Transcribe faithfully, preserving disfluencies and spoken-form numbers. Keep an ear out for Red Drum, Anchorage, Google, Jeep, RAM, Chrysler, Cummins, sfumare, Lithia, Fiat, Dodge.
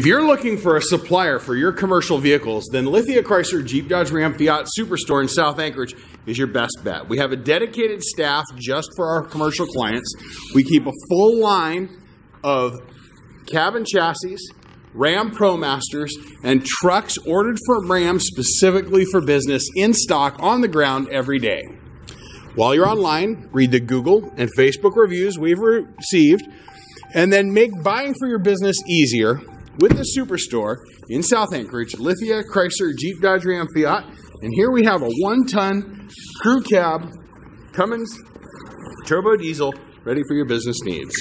If you're looking for a supplier for your commercial vehicles, then Lithia, Chrysler, Jeep, Dodge, Ram, Fiat Superstore in South Anchorage is your best bet. We have a dedicated staff just for our commercial clients. We keep a full line of cab and chassis, Ram ProMasters, and trucks ordered from Ram specifically for business in stock on the ground every day. While you're online, read the Google and Facebook reviews we've received, and then make buying for your business easier with the Superstore in South Anchorage, Lithia, Chrysler, Jeep, Dodge, Ram, Fiat. And here we have a one-ton crew cab Cummins turbo diesel ready for your business needs.